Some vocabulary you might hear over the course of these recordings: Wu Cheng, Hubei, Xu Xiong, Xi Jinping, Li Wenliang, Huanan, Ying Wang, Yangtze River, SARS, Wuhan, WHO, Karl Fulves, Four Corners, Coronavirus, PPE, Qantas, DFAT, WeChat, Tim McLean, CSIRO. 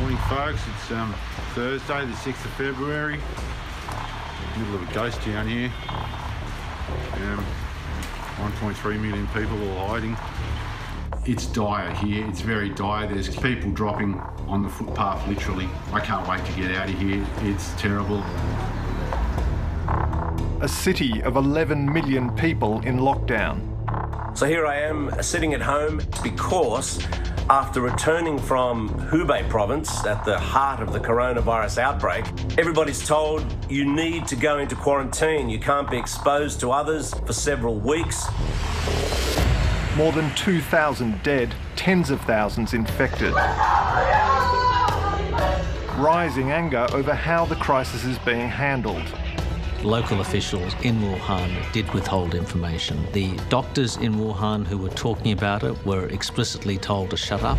Morning, folks. It's Thursday, the 6th of February. Middle of a ghost town here. 1.3 million people all hiding. It's dire here. It's very dire. There's people dropping on the footpath, literally. I can't wait to get out of here. It's terrible. A city of 11 million people in lockdown. So here I am sitting at home because after returning from Hubei province at the heart of the coronavirus outbreak, everybody's told you need to go into quarantine. You can't be exposed to others for several weeks. More than 2,000 dead, tens of thousands infected. Rising anger over how the crisis is being handled. Local officials in Wuhan did withhold information. The doctors in Wuhan who were talking about it were explicitly told to shut up.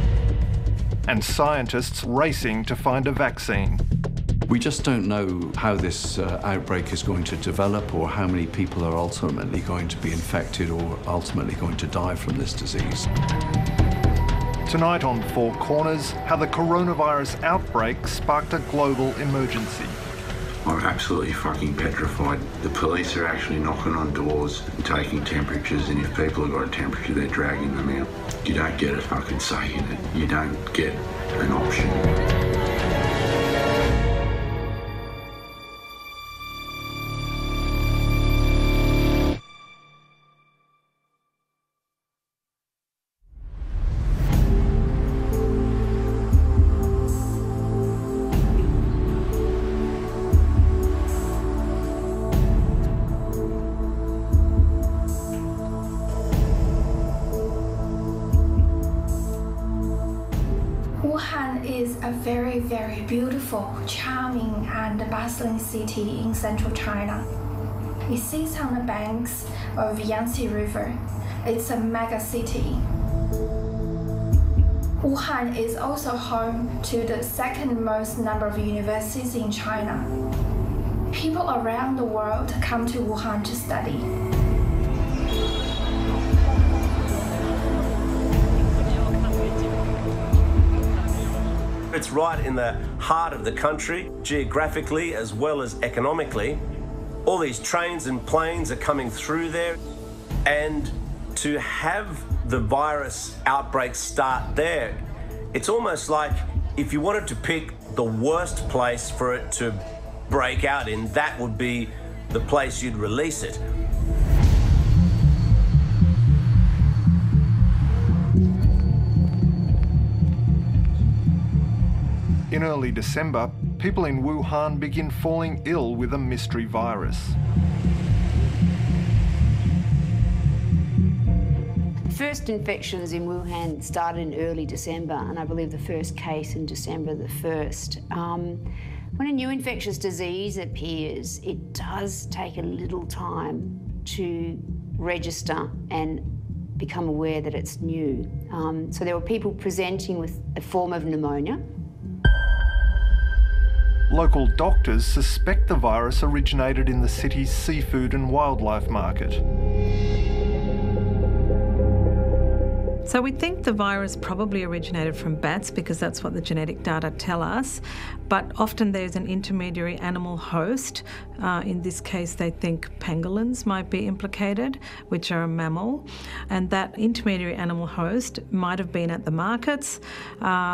And scientists racing to find a vaccine. We just don't know how this outbreak is going to develop or how many people are ultimately going to be infected or ultimately going to die from this disease. Tonight on Four Corners, how the coronavirus outbreak sparked a global emergency. I'm absolutely fucking petrified. The police are actually knocking on doors and taking temperatures, and if people have got a temperature, they're dragging them out. You don't get a fucking say in it. You don't get an option. Very beautiful, charming and bustling city in central China. It sits on the banks of Yangtze River. It's a mega city. Wuhan is also home to the second most number of universities in China. People around the world come to Wuhan to study. It's right in the heart of the country, geographically as well as economically. All these trains and planes are coming through there. And to have the virus outbreak start there, it's almost like if you wanted to pick the worst place for it to break out in, that would be the place you'd release it. In early December, people in Wuhan begin falling ill with a mystery virus. First infections in Wuhan started in early December, and I believe the first case in December the 1st. When a new infectious disease appears, it does take a little time to register and become aware that it's new. So there were people presenting with a form of pneumonia. Local doctors suspect the virus originated in the city's seafood and wildlife market. So we think the virus probably originated from bats because that's what the genetic data tell us, but often there's an intermediary animal host. In this case, they think pangolins might be implicated, which are a mammal, and that intermediary animal host might have been at the markets.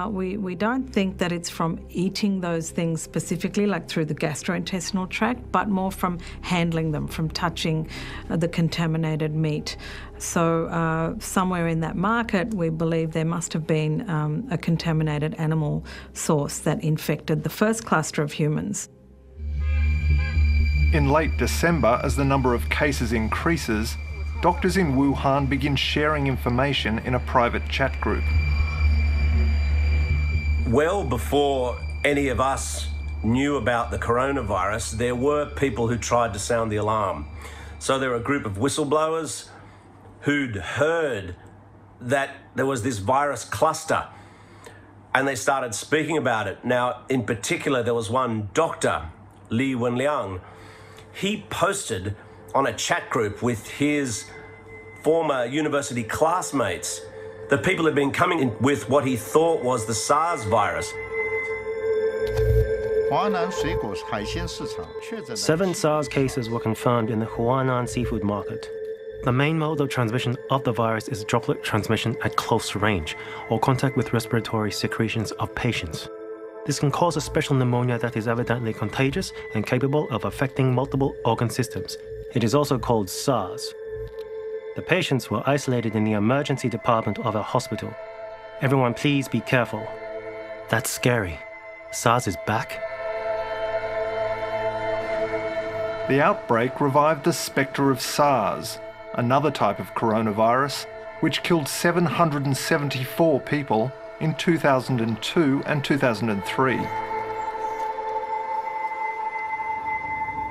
We don't think that it's from eating those things specifically, like through the gastrointestinal tract, but more from handling them, from touching the contaminated meat. So somewhere in that market, we believe there must have been a contaminated animal source that infected the first cluster of humans. In late December, as the number of cases increases, doctors in Wuhan begin sharing information in a private chat group. Well before any of us knew about the coronavirus, there were people who tried to sound the alarm. So there were a group of whistleblowers who'd heard that there was this virus cluster, and they started speaking about it. Now, in particular, there was one doctor, Li Wenliang. He posted on a chat group with his former university classmates that people had been coming in with what he thought was the SARS virus. 7 SARS cases were confirmed in the Huanan seafood market. The main mode of transmission of the virus is droplet transmission at close range or contact with respiratory secretions of patients. This can cause a special pneumonia that is evidently contagious and capable of affecting multiple organ systems. It is also called SARS. The patients were isolated in the emergency department of a hospital. Everyone, please be careful. That's scary. SARS is back. The outbreak revived the spectre of SARS, another type of coronavirus, which killed 774 people in 2002 and 2003.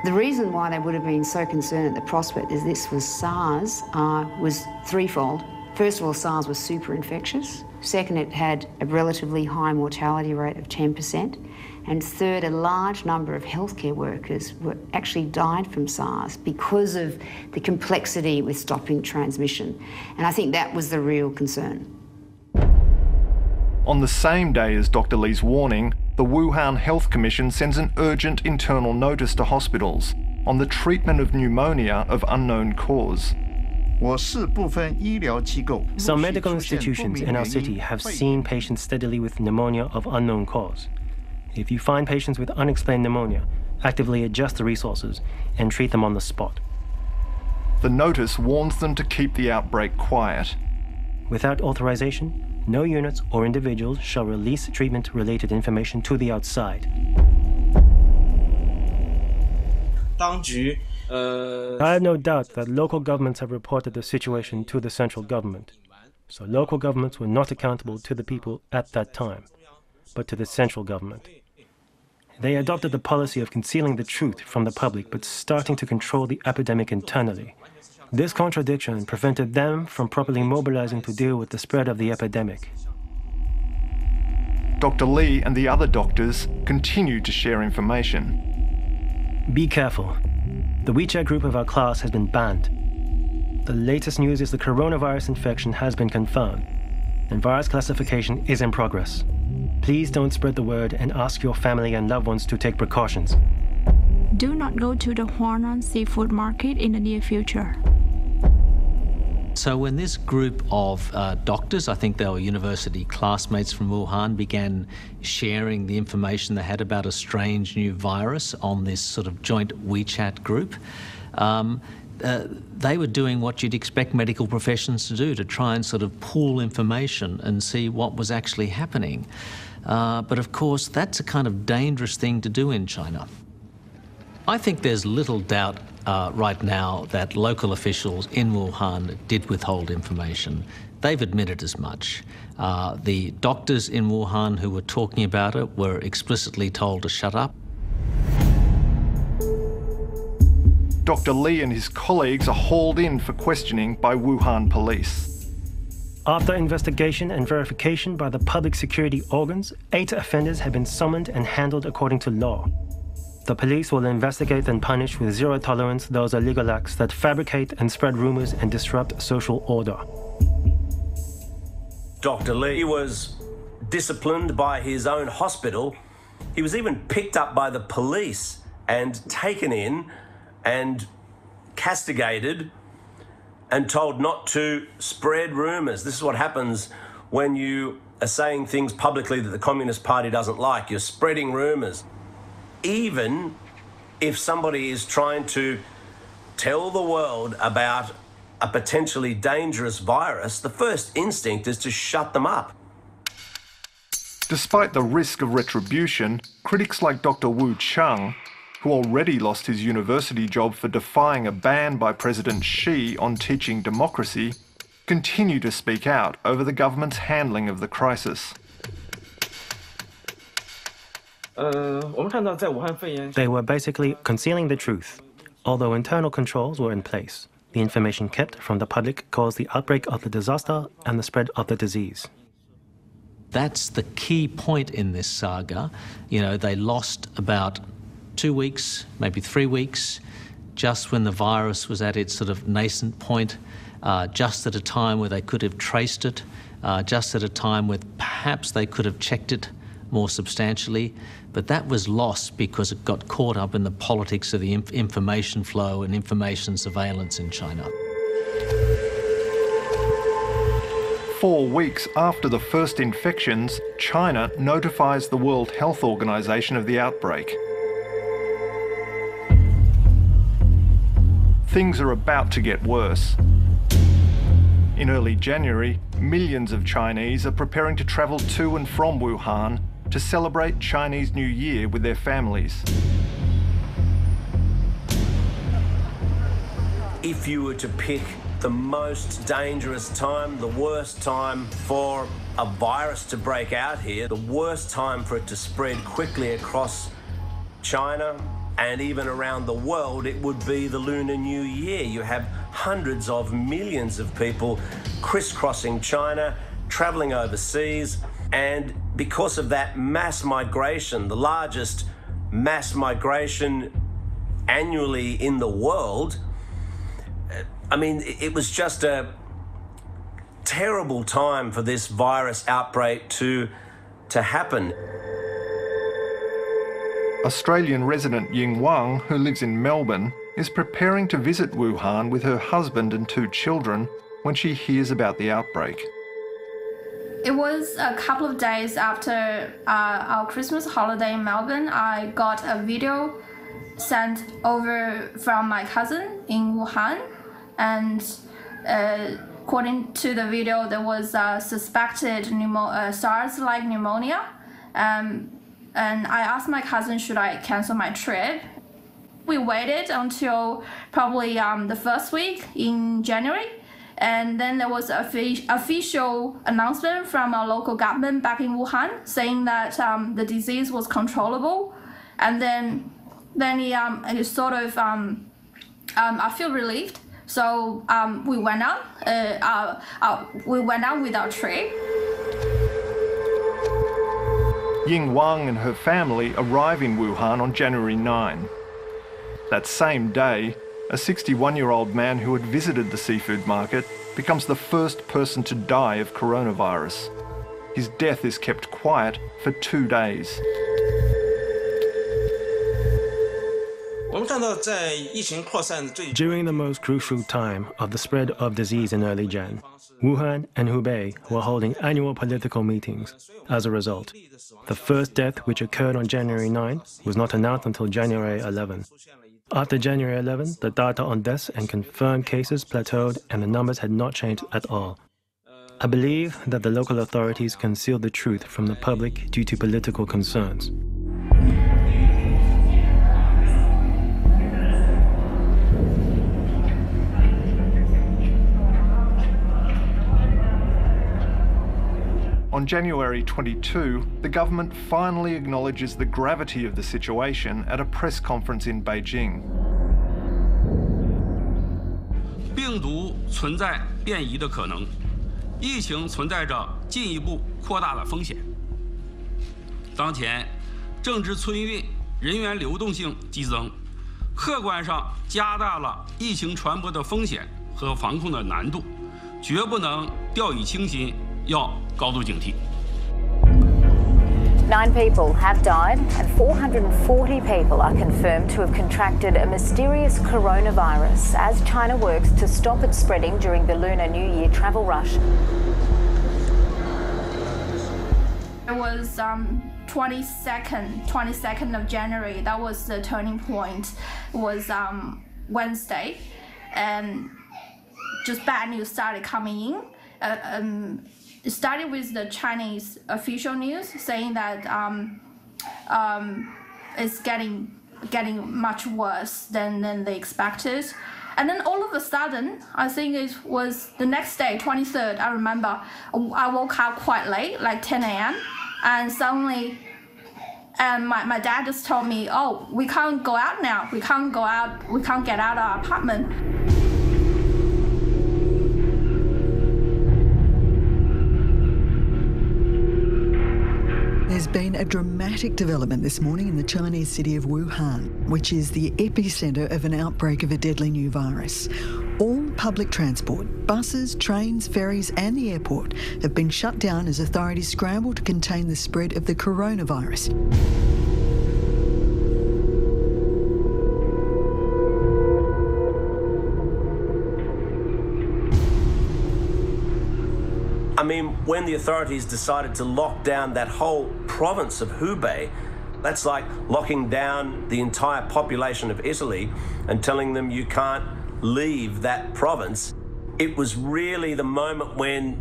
The reason why they would have been so concerned at the prospect is this was SARS was threefold. First of all, SARS was super infectious. Second, it had a relatively high mortality rate of 10%. And third, a large number of healthcare workers actually died from SARS because of the complexity with stopping transmission. And I think that was the real concern. On the same day as Dr. Li's warning, the Wuhan Health Commission sends an urgent internal notice to hospitals on the treatment of pneumonia of unknown cause. Some medical institutions in our city have seen patients steadily with pneumonia of unknown cause. If you find patients with unexplained pneumonia, actively adjust the resources and treat them on the spot. The notice warns them to keep the outbreak quiet. Without authorization, no units or individuals shall release treatment-related information to the outside. I have no doubt that local governments have reported the situation to the central government. So local governments were not accountable to the people at that time, but to the central government. They adopted the policy of concealing the truth from the public, but starting to control the epidemic internally. This contradiction prevented them from properly mobilizing to deal with the spread of the epidemic. Dr. Li and the other doctors continued to share information. Be careful. The WeChat group of our class has been banned. The latest news is the coronavirus infection has been confirmed, and virus classification is in progress. Please don't spread the word and ask your family and loved ones to take precautions. Do not go to the Huanan seafood market in the near future. So when this group of doctors, I think they were university classmates from Wuhan, began sharing the information they had about a strange new virus on this sort of joint WeChat group, they were doing what you'd expect medical professions to do, to try and sort of pool information and see what was actually happening. But of course, that's a kind of dangerous thing to do in China. I think there's little doubt right now that local officials in Wuhan did withhold information. They've admitted as much. The doctors in Wuhan who were talking about it were explicitly told to shut up. Dr. Li and his colleagues are hauled in for questioning by Wuhan police. After investigation and verification by the public security organs, 8 offenders have been summoned and handled according to law. The police will investigate and punish with zero tolerance those illegal acts that fabricate and spread rumors and disrupt social order. Dr. Li was disciplined by his own hospital. He was even picked up by the police and taken in and castigated and told not to spread rumors. This is what happens when you are saying things publicly that the Communist Party doesn't like. You're spreading rumors. Even if somebody is trying to tell the world about a potentially dangerous virus, the first instinct is to shut them up. Despite the risk of retribution, critics like Dr. Wu Cheng, who already lost his university job for defying a ban by President Xi on teaching democracy, continue to speak out over the government's handling of the crisis. They were basically concealing the truth. Although internal controls were in place, the information kept from the public caused the outbreak of the disaster and the spread of the disease. That's the key point in this saga. You know, they lost about 2 weeks, maybe 3 weeks, just when the virus was at its sort of nascent point, just at a time where they could have traced it, just at a time where perhaps they could have checked it more substantially, but that was lost because it got caught up in the politics of the information flow and information surveillance in China. 4 weeks after the first infections, China notifies the World Health Organization of the outbreak. Things are about to get worse. In early January, millions of Chinese are preparing to travel to and from Wuhan to celebrate Chinese New Year with their families. If you were to pick the most dangerous time, the worst time for a virus to break out here, the worst time for it to spread quickly across China and even around the world, it would be the Lunar New Year. You have hundreds of millions of people crisscrossing China, traveling overseas, and because of that mass migration, the largest mass migration annually in the world, I mean, it was just a terrible time for this virus outbreak to happen. Australian resident Ying Wang, who lives in Melbourne, is preparing to visit Wuhan with her husband and 2 children when she hears about the outbreak. It was a couple of days after our Christmas holiday in Melbourne. I got a video sent over from my cousin in Wuhan, and according to the video, there was a suspected SARS-like pneumonia. And I asked my cousin, should I cancel my trip? We waited until probably the first week in January. And then there was an official announcement from our local government back in Wuhan saying that the disease was controllable. And then I feel relieved. So we went out with our trip. Ying Wang and her family arrive in Wuhan on January 9. That same day, a 61-year-old man who had visited the seafood market becomes the first person to die of coronavirus. His death is kept quiet for 2 days. 。During the most crucial time of the spread of disease in early Jan, Wuhan and Hubei were holding annual political meetings. As a result, the first death, which occurred on January 9, was not announced until January 11. After January 11, the data on deaths and confirmed cases plateaued and the numbers had not changed at all. I believe that the local authorities concealed the truth from the public due to political concerns. On January 22, the government finally acknowledges the gravity of the situation at a press conference in Beijing. Nine people have died and 440 people are confirmed to have contracted a mysterious coronavirus as China works to stop it spreading during the Lunar New Year travel rush. It was 22nd of January. That was the turning point. It was Wednesday, and just bad news started coming in. It started with the Chinese official news saying that it's getting much worse than they expected. And then all of a sudden, I think it was the next day, 23rd, I remember, I woke up quite late, like 10 a.m. And suddenly, my dad just told me, oh, we can't go out now. We can't go out. We can't get out of our apartment. There's There's been a dramatic development this morning in the Chinese city of Wuhan, which is the epicentre of an outbreak of a deadly new virus. All public transport, buses, trains, ferries and the airport have been shut down as authorities scramble to contain the spread of the coronavirus. I mean, when the authorities decided to lock down that whole province of Hubei, that's like locking down the entire population of Italy and telling them you can't leave that province. It was really the moment when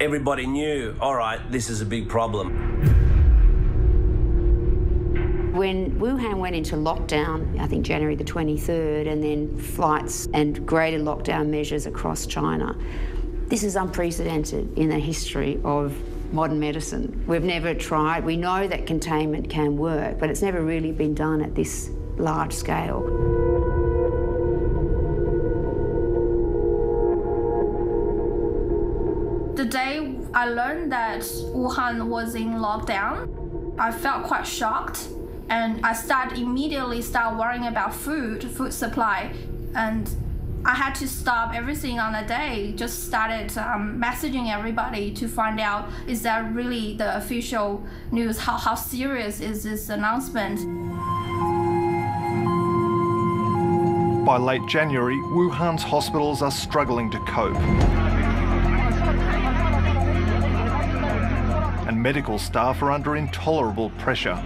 everybody knew, all right, this is a big problem. When Wuhan went into lockdown, I think January the 23rd, and then flights and greater lockdown measures across China, this is unprecedented in the history of modern medicine. We've never tried. We know that containment can work, but it's never really been done at this large scale. The day I learned that Wuhan was in lockdown, I felt quite shocked, and I immediately started worrying about food supply, and I had to stop everything on the day, just started messaging everybody to find out, is that really the official news? How serious is this announcement? By late January, Wuhan's hospitals are struggling to cope. And medical staff are under intolerable pressure.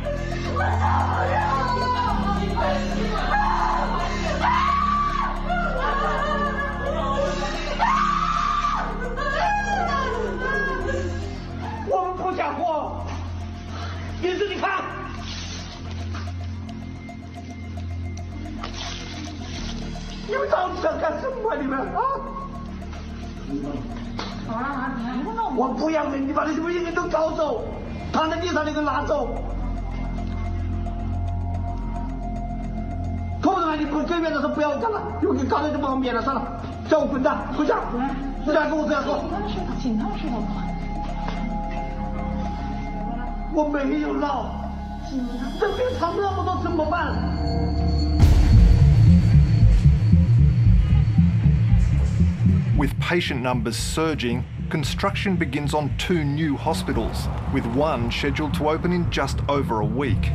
With patient numbers surging, construction begins on two new hospitals, with one scheduled to open in just over a week.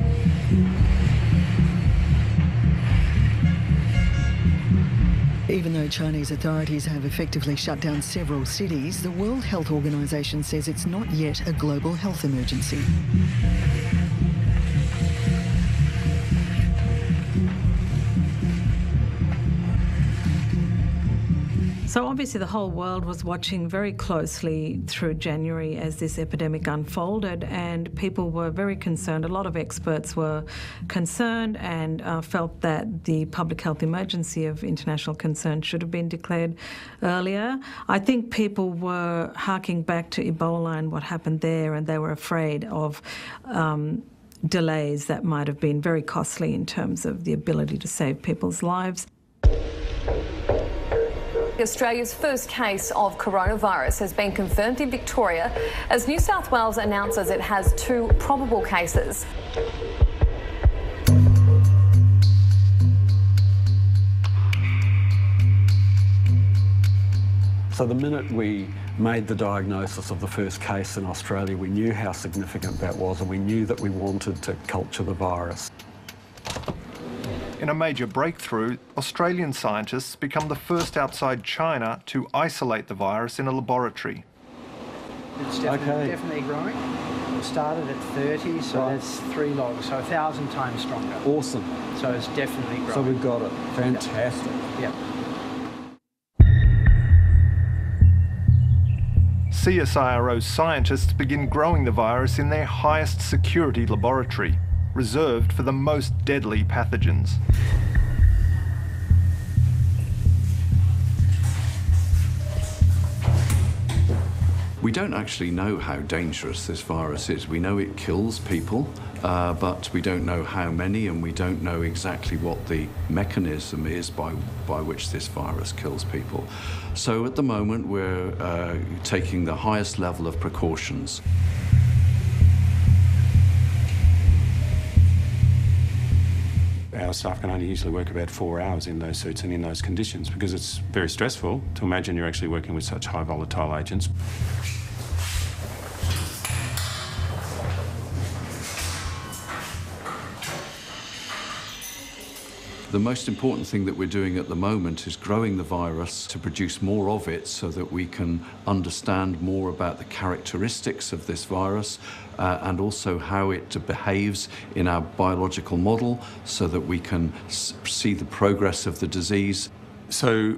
Even though Chinese authorities have effectively shut down several cities, the World Health Organization says it's not yet a global health emergency. So obviously the whole world was watching very closely through January as this epidemic unfolded, and people were very concerned. A lot of experts were concerned and felt that the public health emergency of international concern should have been declared earlier. I think people were harking back to Ebola and what happened there, and they were afraid of delays that might have been very costly in terms of the ability to save people's lives. Australia's first case of coronavirus has been confirmed in Victoria as New South Wales announces it has two probable cases. So the minute we made the diagnosis of the first case in Australia, we knew how significant that was, and we knew that we wanted to culture the virus. In a major breakthrough, Australian scientists become the first outside China to isolate the virus in a laboratory. It's definitely growing. It started at 30, so that's 3 logs, so 1,000 times stronger. Awesome. So it's definitely growing. So we've got it. Fantastic. Yeah. CSIRO scientists begin growing the virus in their highest security laboratory, reserved for the most deadly pathogens. We don't actually know how dangerous this virus is. We know it kills people, but we don't know how many, and we don't know exactly what the mechanism is by which this virus kills people. So at the moment, we're taking the highest level of precautions. our staff can only usually work about 4 hours in those suits and in those conditions, because it's very stressful to imagine you're actually working with such high volatile agents. The most important thing that we're doing at the moment is growing the virus to produce more of it so that we can understand more about the characteristics of this virus and also how it behaves in our biological model so that we can see the progress of the disease. So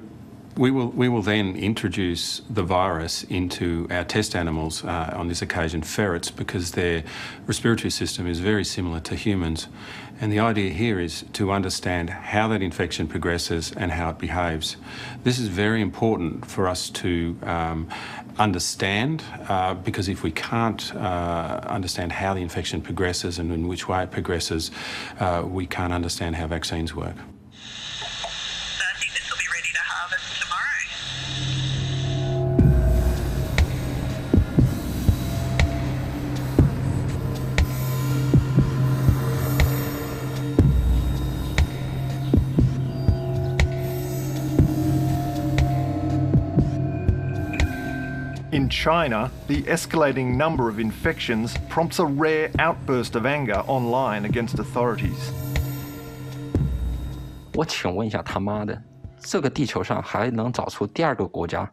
we will then introduce the virus into our test animals, on this occasion ferrets, because their respiratory system is very similar to humans. And the idea here is to understand how that infection progresses and how it behaves. This is very important for us to understand, because if we can't understand how the infection progresses and in which way it progresses, we can't understand how vaccines work. In China, the escalating number of infections prompts a rare outburst of anger online against authorities. 我请问一下他妈的，这个地球上还能找出第二个国家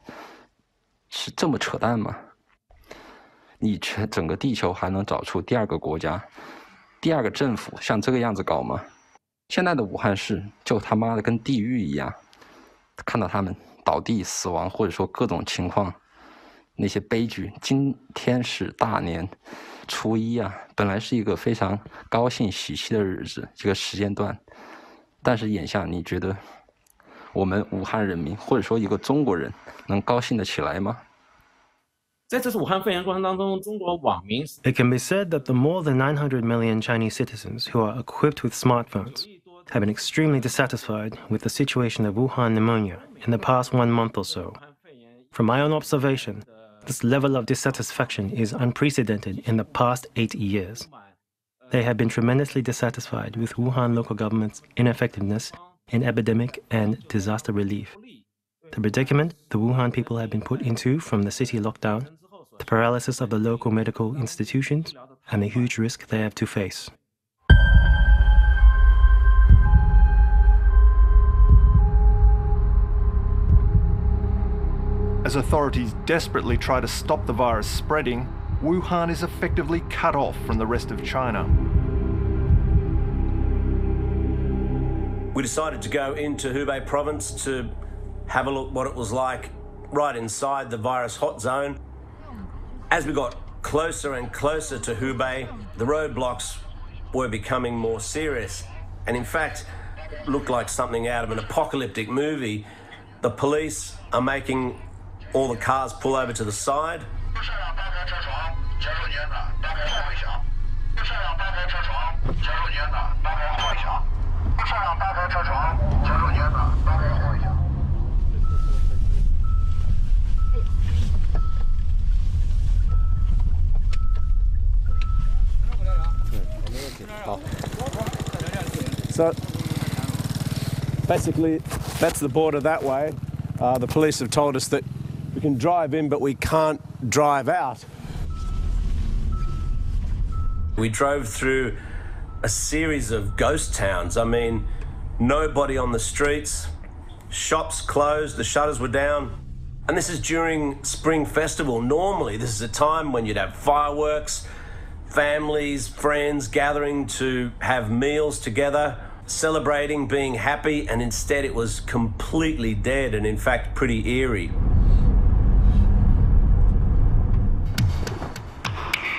是这么扯淡吗？你整个地球还能找出第二个国家、第二个政府像这个样子搞吗？现在的武汉市就他妈的跟地狱一样，看到他们倒地、死亡或者说各种情况。 那些悲剧，今天是大年初一啊，本来是一个非常高兴喜气的日子，这个时间段，但是眼下你觉得我们武汉人民或者说一个中国人能高兴得起来吗？ It can be said that the more than 900 million Chinese citizens who are equipped with smartphones have been extremely dissatisfied with the situation of Wuhan pneumonia in the past 1 month or so. From my own observation, this level of dissatisfaction is unprecedented in the past 8 years. They have been tremendously dissatisfied with Wuhan local government's ineffectiveness in epidemic and disaster relief. The predicament the Wuhan people have been put into from the city lockdown, the paralysis of the local medical institutions, and the huge risk they have to face. As authorities desperately try to stop the virus spreading, Wuhan is effectively cut off from the rest of China. We decided to go into Hubei province to have a look what it was like right inside the virus hot zone. As we got closer and closer to Hubei, the roadblocks were becoming more serious and in fact looked like something out of an apocalyptic movie. The police are making all the cars pull over to the side. So basically, that's the border that way. The police have told us that we can drive in, but we can't drive out. We drove through a series of ghost towns. I mean, nobody on the streets, shops closed, the shutters were down. And this is during Spring Festival. Normally, this is a time when you'd have fireworks, families, friends gathering to have meals together, celebrating, being happy, and instead it was completely dead and in fact pretty eerie.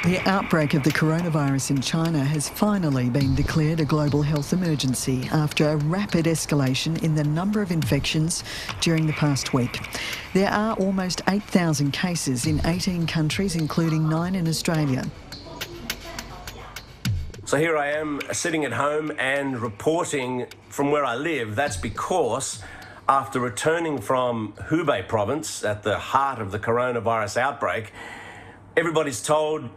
The outbreak of the coronavirus in China has finally been declared a global health emergency after a rapid escalation in the number of infections during the past week. There are almost 8,000 cases in 18 countries, including 9 in Australia. So here I am sitting at home and reporting from where I live. That's because after returning from Hubei province at the heart of the coronavirus outbreak, everybody's told,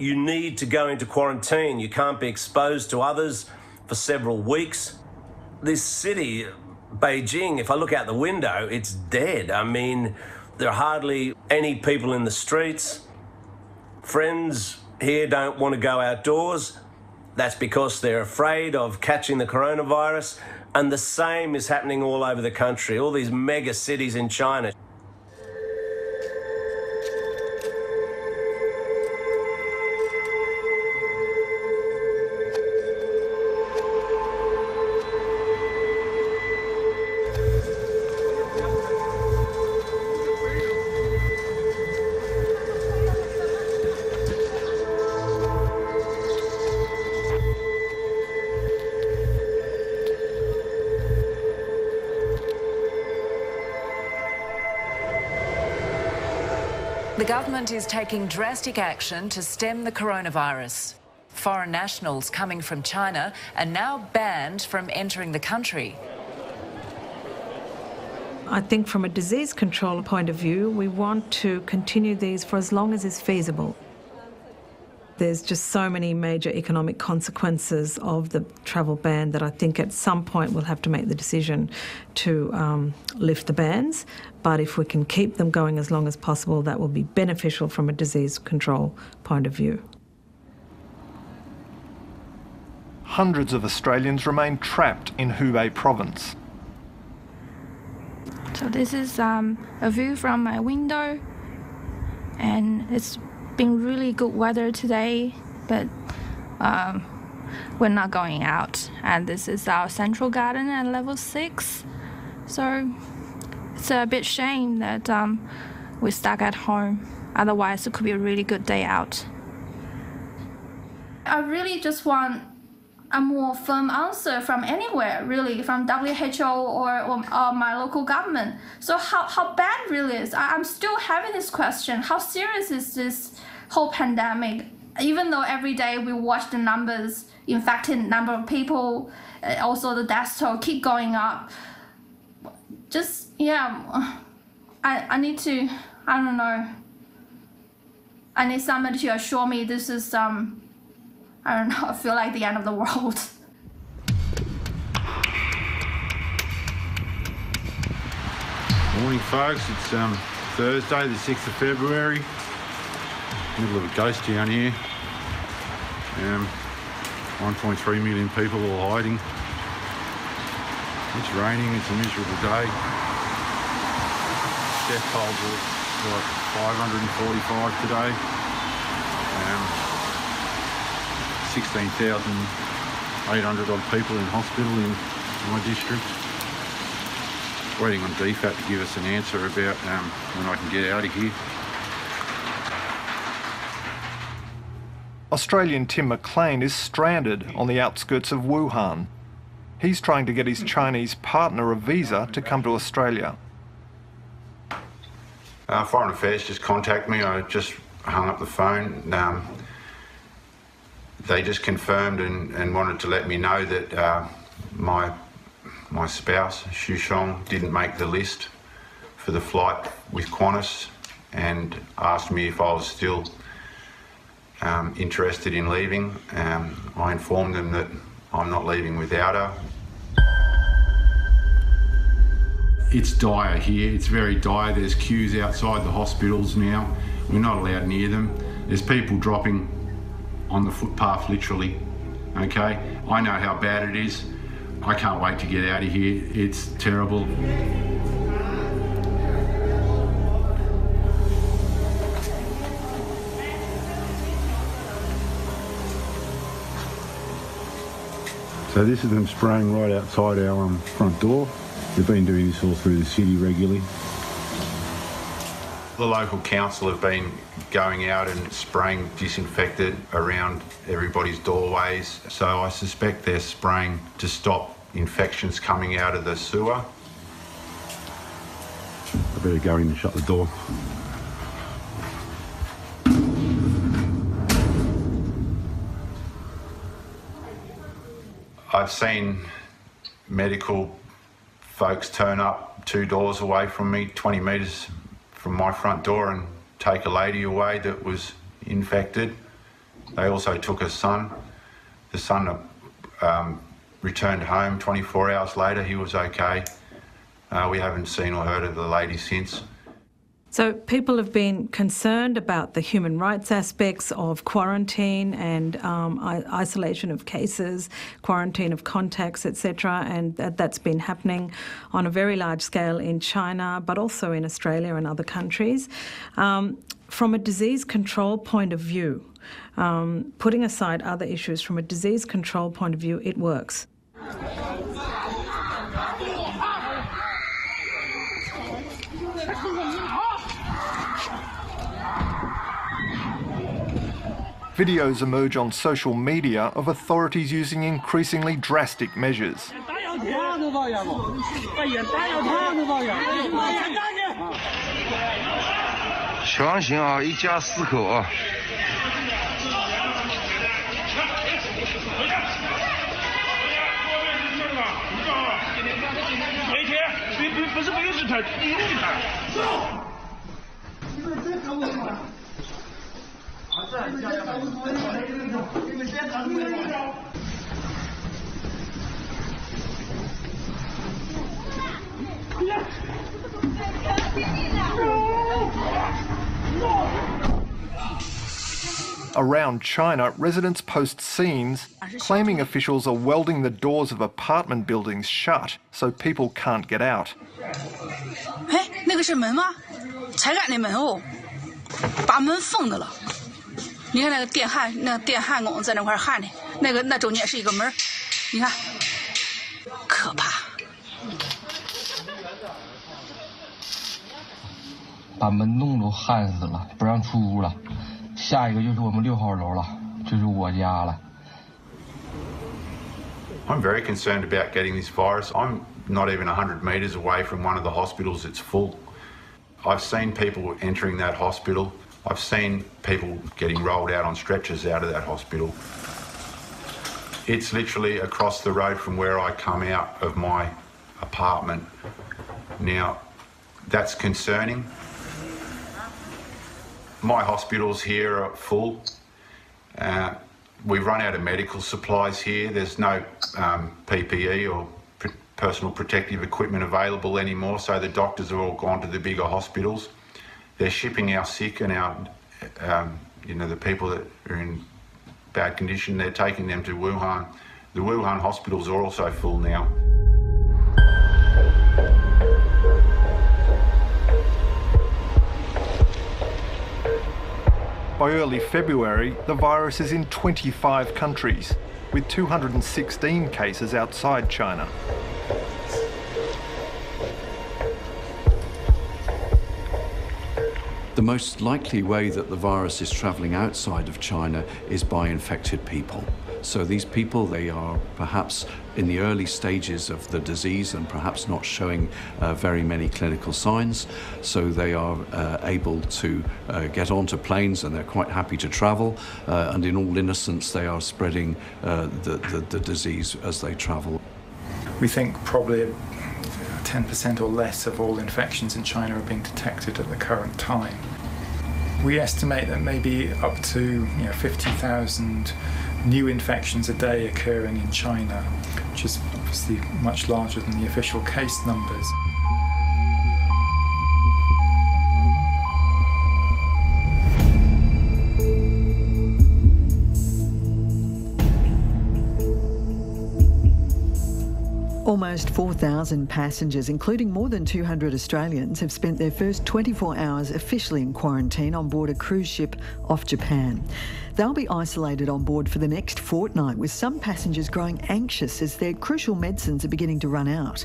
you need to go into quarantine. You can't be exposed to others for several weeks. this city, Beijing, if I look out the window, it's dead. I mean, there are hardly any people in the streets. Friends here don't want to go outdoors. That's because they're afraid of catching the coronavirus. And the same is happening all over the country, all these mega cities in China. The government is taking drastic action to stem the coronavirus. Foreign nationals coming from China are now banned from entering the country. I think from a disease control point of view, we want to continue these for as long as is feasible. There's just so many major economic consequences of the travel ban that I think at some point we'll have to make the decision to lift the bans. But if we can keep them going as long as possible, that will be beneficial from a disease control point of view. Hundreds of Australians remain trapped in Hubei province. So this is a view from my window, and it's been really good weather today, but we're not going out. And this is our central garden at level 6. So it's a bit shame that we're stuck at home. Otherwise, it could be a really good day out. I really just want a more firm answer from anywhere, really, from WHO or my local government. So how bad really is? I'm still having this question. How serious is this whole pandemic? Even though every day we watch the numbers, infected number of people, also the death toll keep going up. Just, yeah, I need to, I don't know. I need somebody to assure me this is I don't know, I feel like the end of the world. Morning, folks. It's Thursday, the 6th of February. Middle of a ghost town here. 1.3 million people all hiding. It's raining, it's a miserable day. Death tolls are like 545 today. 16,800 odd people in hospital in my district. Waiting on DFAT to give us an answer about when I can get out of here. Australian Tim McLean is stranded on the outskirts of Wuhan. He's trying to get his Chinese partner a visa to come to Australia. Foreign Affairs just contacted me. I just hung up the phone. They just confirmed and wanted to let me know that my spouse, Xu Xiong, didn't make the list for the flight with Qantas and asked me if I was still interested in leaving. I informed them that I'm not leaving without her. It's dire here, it's very dire. There's queues outside the hospitals now. We're not allowed near them. There's people dropping on the footpath, literally, okay? I know how bad it is. I can't wait to get out of here. It's terrible. So this is them spraying right outside our front door. They've been doing this all through the city regularly. The local council have been going out and spraying disinfectant around everybody's doorways. So I suspect they're spraying to stop infections coming out of the sewer. I better go in and shut the door. I've seen medical folks turn up 2 doors away from me, 20 metres from my front door, and take a lady away that was infected. They also took her son. The son returned home 24 hours later. He was okay. We haven't seen or heard of the lady since. So people have been concerned about the human rights aspects of quarantine and isolation of cases, quarantine of contacts, etc. And that's been happening on a very large scale in China, but also in Australia and other countries. From a disease control point of view, putting aside other issues, from a disease control point of view, it works. Videos emerge on social media of authorities using increasingly drastic measures. Around China, residents post scenes claiming officials are welding the doors of apartment buildings shut so people can't get out. Hey, 那个是门吗？才赶那门哦，把门封的了。 你看那个电焊，那电焊工在那块焊的，那中间是一个门，你看，可怕。把门弄都焊死了，不让出屋了。下一个就是我们6号楼了，就是我家了。I'm very concerned about getting this virus. I'm not even 100 metres away from one of the hospitals. It's full. I've seen people entering that hospital. I've seen people getting rolled out on stretchers out of that hospital. It's literally across the road from where I come out of my apartment. Now, that's concerning. My hospitals here are full. We've run out of medical supplies here. There's no PPE or personal protective equipment available anymore, so the doctors have all gone to the bigger hospitals. They're shipping our sick and our, you know, the people that are in bad condition, they're taking them to Wuhan. The Wuhan hospitals are also full now. By early February, the virus is in 25 countries, with 216 cases outside China. The most likely way that the virus is travelling outside of China is by infected people. So these people, they are perhaps in the early stages of the disease and perhaps not showing very many clinical signs. So they are able to get onto planes and they're quite happy to travel. And in all innocence, they are spreading the disease as they travel. We think probably 10% or less of all infections in China are being detected at the current time. We estimate that maybe up to 50,000 new infections a day occurring in China, which is obviously much larger than the official case numbers. Almost 4,000 passengers, including more than 200 Australians, have spent their first 24 hours officially in quarantine on board a cruise ship off Japan. They'll be isolated on board for the next fortnight, with some passengers growing anxious as their crucial medicines are beginning to run out.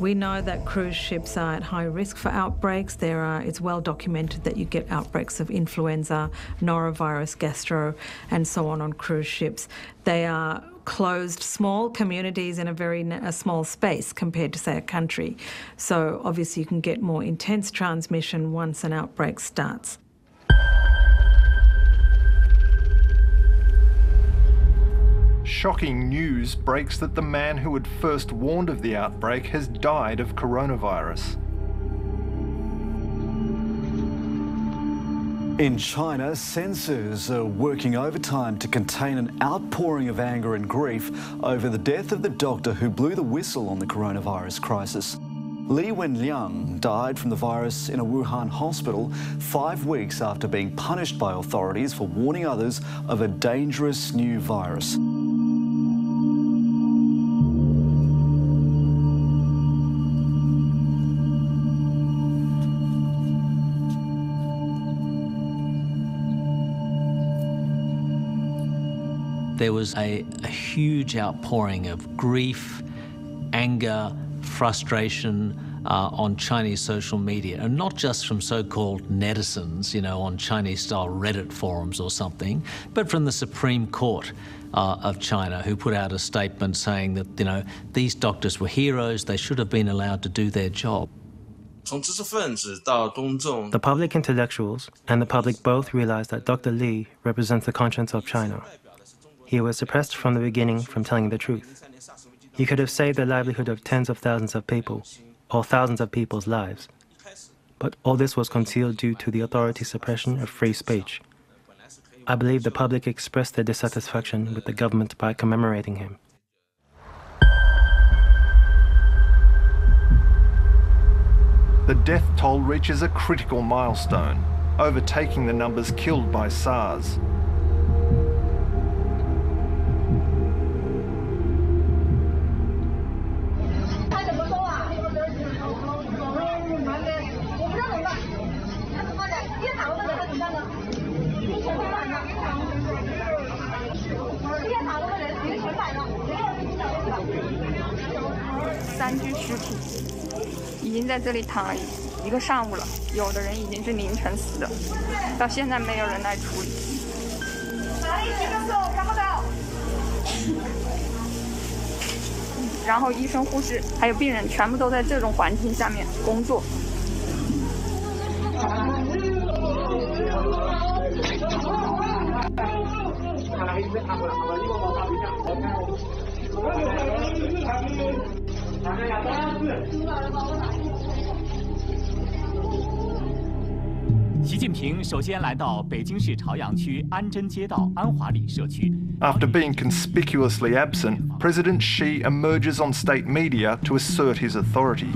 We know that cruise ships are at high risk for outbreaks. It's well documented that you get outbreaks of influenza, norovirus, gastro, and so on cruise ships. They are closed, small communities in a very small space compared to, say, a country. So obviously you can get more intense transmission once an outbreak starts. Shocking news breaks that the man who had first warned of the outbreak has died of coronavirus. In China, censors are working overtime to contain an outpouring of anger and grief over the death of the doctor who blew the whistle on the coronavirus crisis. Li Wenliang died from the virus in a Wuhan hospital 5 weeks after being punished by authorities for warning others of a dangerous new virus. There was a huge outpouring of grief, anger, frustration on Chinese social media, and not just from so-called netizens, on Chinese-style Reddit forums or something, but from the Supreme Court of China, who put out a statement saying that, these doctors were heroes, they should have been allowed to do their job. The public intellectuals and the public both realized that Dr. Li represents the conscience of China. He was suppressed from the beginning from telling the truth. He could have saved the livelihood of tens of thousands of people, or thousands of people's lives. But all this was concealed due to the authorities' suppression of free speech. I believe the public expressed their dissatisfaction with the government by commemorating him. The death toll reaches a critical milestone, overtaking the numbers killed by SARS. After being conspicuously absent, President Xi emerges on state media to assert his authority.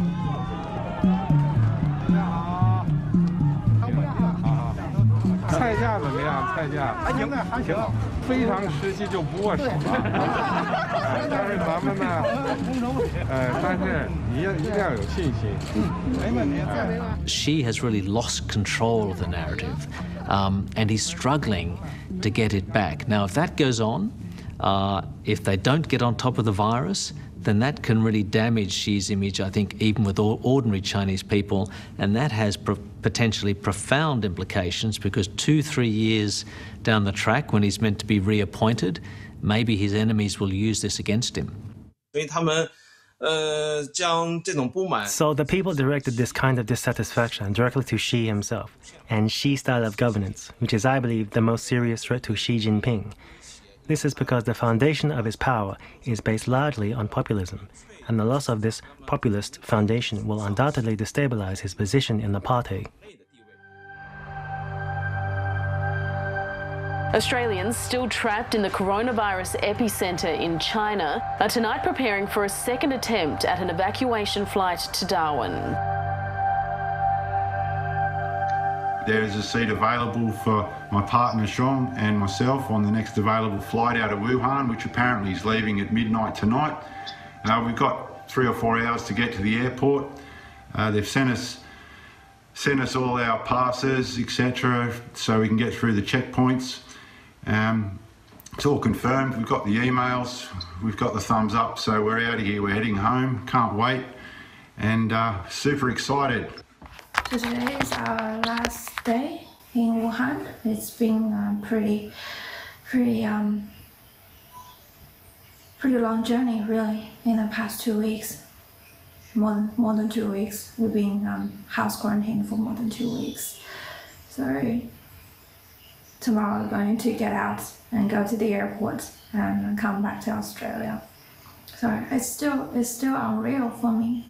Xi has really lost control of the narrative, and he's struggling to get it back. Now, if that goes on, if they don't get on top of the virus, then that can really damage Xi's image, I think, even with ordinary Chinese people, and that has potentially profound implications, because 2-3 years down the track, when he's meant to be reappointed, maybe his enemies will use this against him. So the people directed this kind of dissatisfaction directly to Xi himself and Xi's style of governance, which is, I believe, the most serious threat to Xi Jinping. This is because the foundation of his power is based largely on populism, and the loss of this populist foundation will undoubtedly destabilize his position in the party. Australians still trapped in the coronavirus epicenter in China are tonight preparing for a second attempt at an evacuation flight to Darwin. There is a seat available for my partner Xiong and myself on the next available flight out of Wuhan, which apparently is leaving at midnight tonight. We've got 3 or 4 hours to get to the airport. They've sent us all our passes, etc., so we can get through the checkpoints. It's all confirmed. We've got the emails, we've got the thumbs up, so we're out of here. We're heading home. Can't wait, and super excited. Today is our last day in Wuhan. It's been a pretty long journey, really, in the past 2 weeks. More than 2 weeks. We've been house quarantined for more than 2 weeks. So tomorrow we're going to get out and go to the airport and come back to Australia. So it's still unreal for me.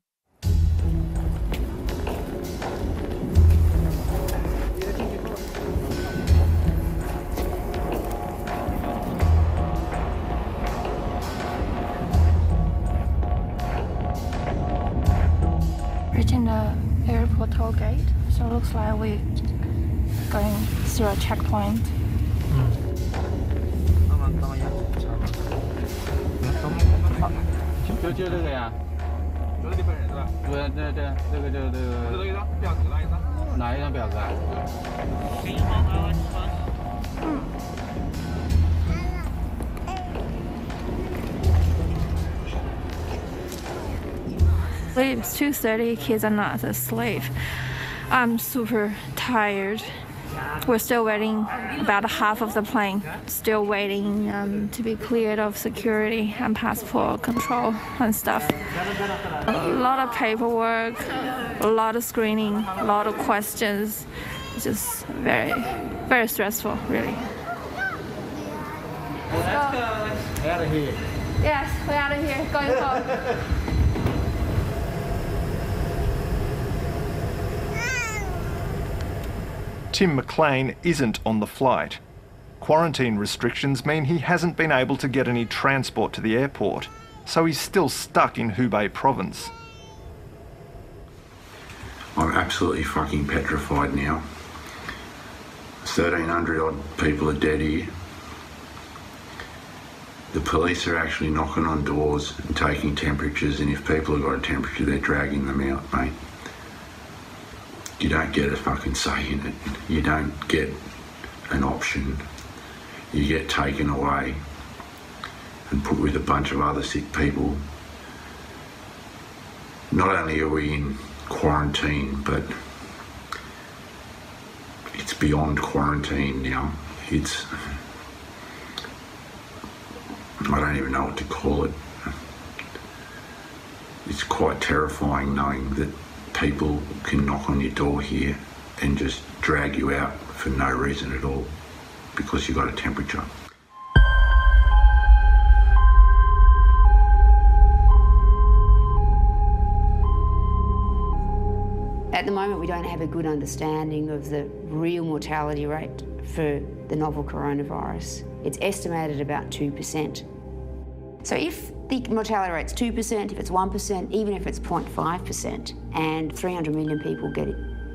toll gate, so it looks like we're going through a checkpoint. It's 2:30, kids are not asleep. I'm super tired. We're still waiting, about half of the plane, still waiting to be cleared of security and passport control and stuff. A lot of paperwork, a lot of screening, a lot of questions. It's just very, very stressful, really. Let's go. We're out of here. Yes, we're out of here, going home. Tim McLean isn't on the flight. Quarantine restrictions mean he hasn't been able to get any transport to the airport, so he's still stuck in Hubei province. I'm absolutely fucking petrified now. 1,300 odd people are dead here. The police are actually knocking on doors and taking temperatures, and if people have got a temperature, they're dragging them out, mate. You don't get a fucking say in it. You don't get an option. You get taken away and put with a bunch of other sick people. Not only are we in quarantine, but it's beyond quarantine now. It's... I don't even know what to call it. It's quite terrifying knowing that people can knock on your door here and just drag you out for no reason at all because you've got a temperature. At the moment, we don't have a good understanding of the real mortality rate for the novel coronavirus. It's estimated about 2%. So if the mortality rate's 2%, if it's 1%, even if it's 0.5%, and 300 million people get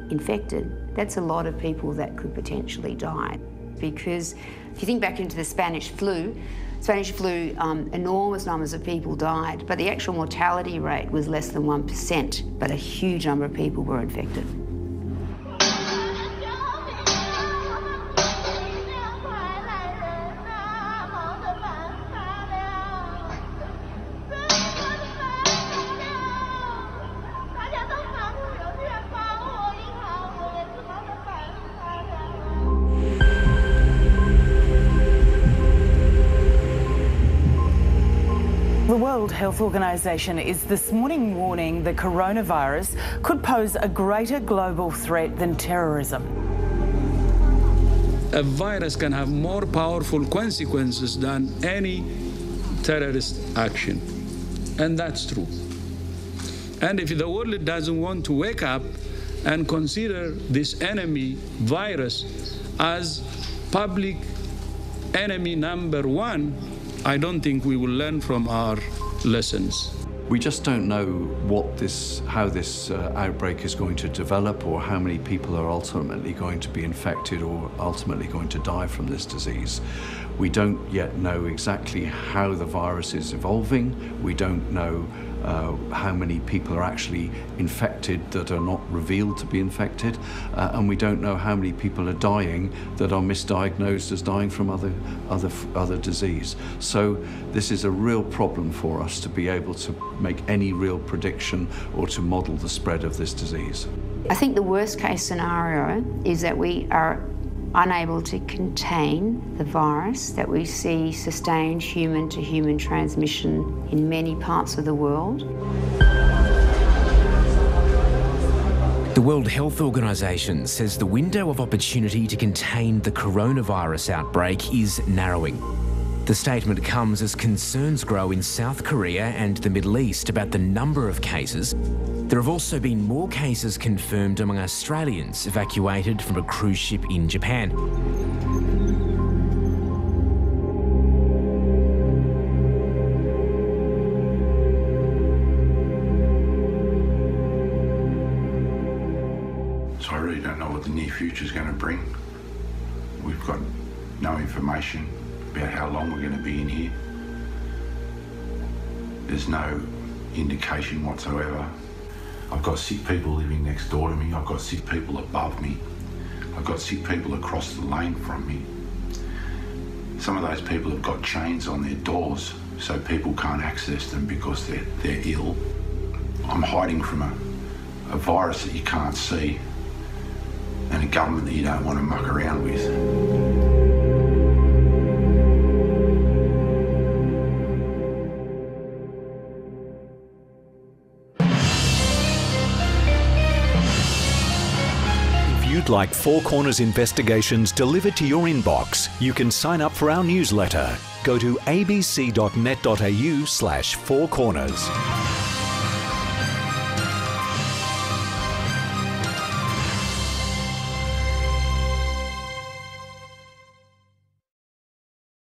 infected, that's a lot of people that could potentially die. Because if you think back into the Spanish flu, enormous numbers of people died, but the actual mortality rate was less than 1%, but a huge number of people were infected. The World Health Organization is this morning warning the coronavirus could pose a greater global threat than terrorism. A virus can have more powerful consequences than any terrorist action, and that's true. And if the world doesn't want to wake up and consider this enemy virus as public enemy number one, I don't think we will learn from our lessons. We just don't know what this, how this outbreak is going to develop, or how many people are ultimately going to be infected or ultimately going to die from this disease. We don't yet know exactly how the virus is evolving. We don't know how many people are actually infected that are not revealed to be infected, and we don't know how many people are dying that are misdiagnosed as dying from other disease. So this is a real problem for us to be able to make any real prediction or to model the spread of this disease. I think the worst case scenario is that we are unable to contain the virus, that we see sustained human-to-human transmission in many parts of the world. The World Health Organization says the window of opportunity to contain the coronavirus outbreak is narrowing. The statement comes as concerns grow in South Korea and the Middle East about the number of cases. There have also been more cases confirmed among Australians evacuated from a cruise ship in Japan. So I really don't know what the near future is going to bring. We've got no information about how long we're going to be in here. There's no indication whatsoever. I've got sick people living next door to me. I've got sick people above me. I've got sick people across the lane from me. Some of those people have got chains on their doors so people can't access them because they're ill. I'm hiding from a virus that you can't see and a government that you don't want to muck around with. Like Four Corners investigations delivered to your inbox, you can sign up for our newsletter. Go to abc.net.au/fourcorners.